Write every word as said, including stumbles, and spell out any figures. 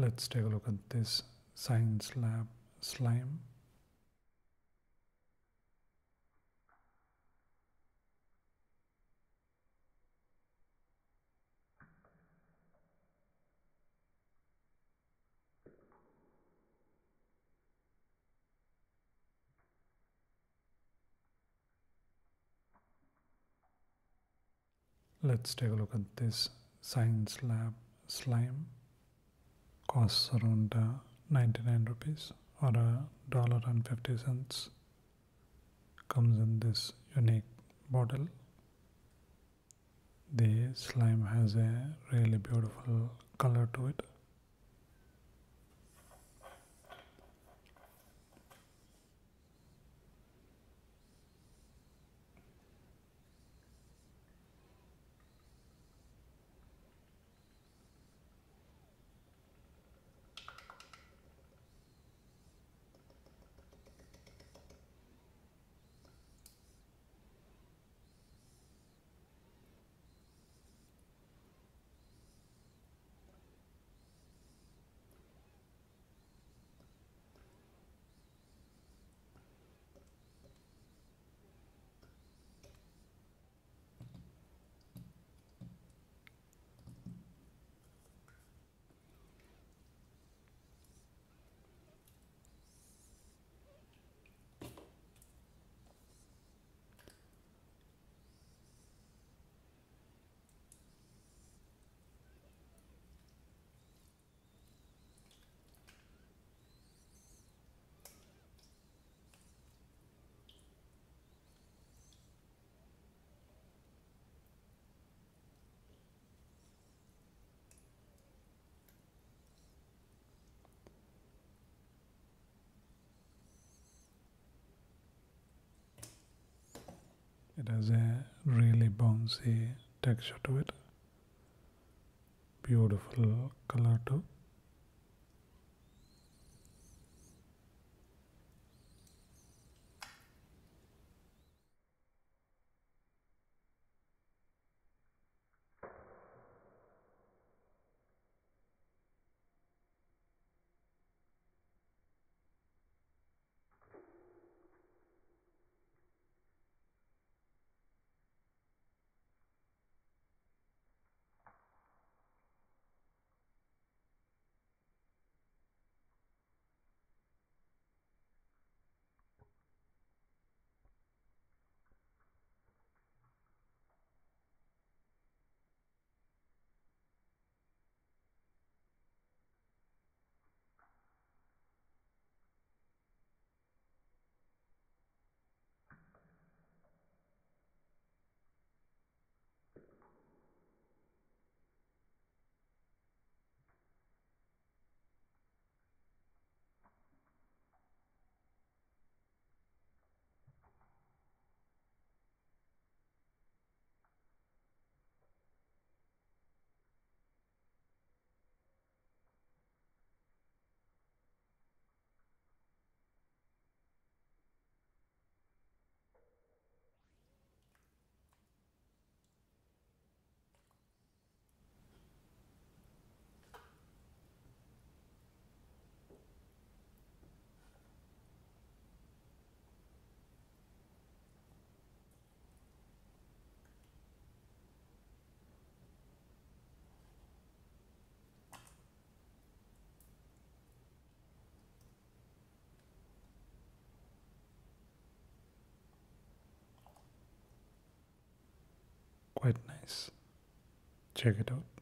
Let's take a look at this Science Lab slime. Let's take a look at this Science Lab slime. Costs around uh, ninety-nine rupees or a dollar and fifty cents. Comes in this unique bottle. The slime has a really beautiful color to it. It has a really bouncy texture to it, beautiful color too. Quite nice. Check it out.